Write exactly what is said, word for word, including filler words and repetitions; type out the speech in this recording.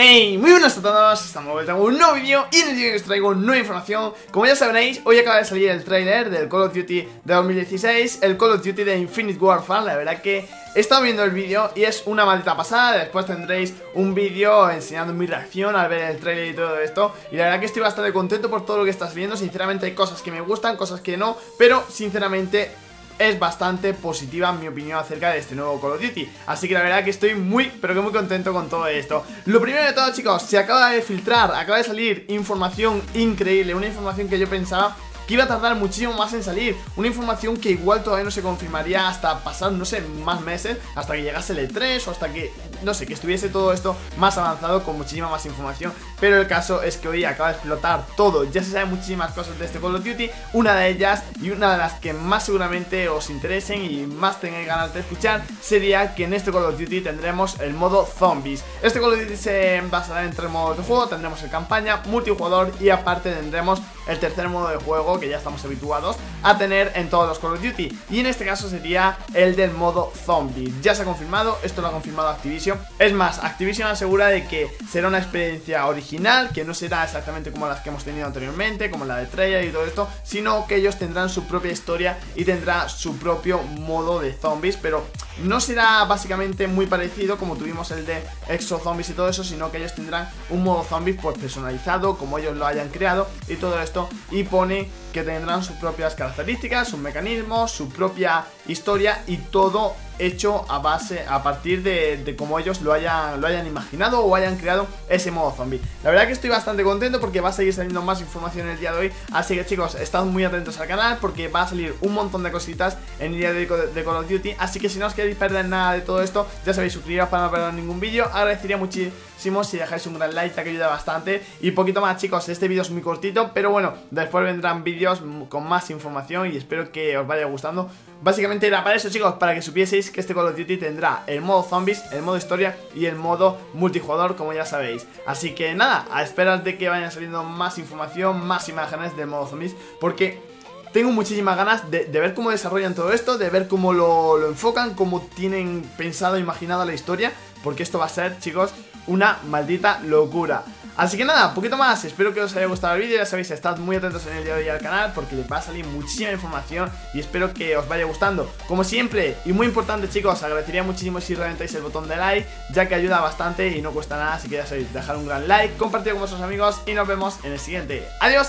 Hey, muy buenas a todos, estamos de vuelta con un nuevo vídeo y en el vídeo que os traigo nueva información. Como ya sabréis, hoy acaba de salir el tráiler del Call of Duty de dos mil dieciséis, el Call of Duty de Infinite Warfare. La verdad que he estado viendo el vídeo y es una maldita pasada. Después tendréis un vídeo enseñando mi reacción al ver el trailer y todo esto. Y la verdad que estoy bastante contento por todo lo que estás viendo. Sinceramente hay cosas que me gustan, cosas que no, pero sinceramente es bastante positiva mi opinión acerca de este nuevo Call of Duty. Así que la verdad que estoy muy, pero que muy contento con todo esto. Lo primero de todo, chicos, se acaba de filtrar, acaba de salir información increíble. Una información que yo pensaba que iba a tardar muchísimo más en salir, una información que igual todavía no se confirmaría hasta pasar, no sé, más meses, hasta que llegase el E tres o hasta que, no sé, que estuviese todo esto más avanzado con muchísima más información. Pero el caso es que hoy acaba de explotar todo, ya se saben muchísimas cosas de este Call of Duty, una de ellas y una de las que más seguramente os interesen y más tengáis ganas de escuchar sería que en este Call of Duty tendremos el modo zombies. Este Call of Duty se basará en tres modos de juego, tendremos el campaña, multijugador y aparte tendremos el tercer modo de juego que ya estamos habituados a tener en todos los Call of Duty, y en este caso sería el del modo zombie. Ya se ha confirmado, esto lo ha confirmado Activision. Es más, Activision asegura de que será una experiencia original, que no será exactamente como las que hemos tenido anteriormente, como la de Treyarch y todo esto, sino que ellos tendrán su propia historia y tendrá su propio modo de zombies, pero no será básicamente muy parecido como tuvimos el de Exo Zombies y todo eso, sino que ellos tendrán un modo zombies pues personalizado, como ellos lo hayan creado y todo esto, y pone que tendrán sus propias características, sus mecanismos, su propia historia y todo hecho a base, a partir de, de como ellos lo hayan, lo hayan imaginado o hayan creado ese modo zombie. La verdad que estoy bastante contento porque va a seguir saliendo más información en el día de hoy, así que chicos, estad muy atentos al canal porque va a salir un montón de cositas en el día de, de Call of Duty, así que si no os queréis perder nada de todo esto, ya sabéis, suscribiros para no perder ningún vídeo. Agradecería muchísimo si dejáis un gran like, que ayuda bastante, y poquito más chicos, este vídeo es muy cortito, pero bueno, después vendrán vídeos con más información y espero que os vaya gustando. Básicamente era para eso chicos, para que supieseis que este Call of Duty tendrá el modo zombies, el modo historia y el modo multijugador, como ya sabéis. Así que nada, a esperar de que vayan saliendo más información, más imágenes del modo zombies, porque tengo muchísimas ganas de, de ver cómo desarrollan todo esto, de ver cómo lo, lo enfocan, cómo tienen pensado, imaginado la historia, porque esto va a ser, chicos, una maldita locura. Así que nada, poquito más, espero que os haya gustado el vídeo, ya sabéis, estad muy atentos en el día de hoy al canal porque les va a salir muchísima información y espero que os vaya gustando. Como siempre, y muy importante chicos, agradecería muchísimo si reventáis el botón de like, ya que ayuda bastante y no cuesta nada, así que ya sabéis, dejar un gran like, compartir con vuestros amigos y nos vemos en el siguiente. ¡Adiós!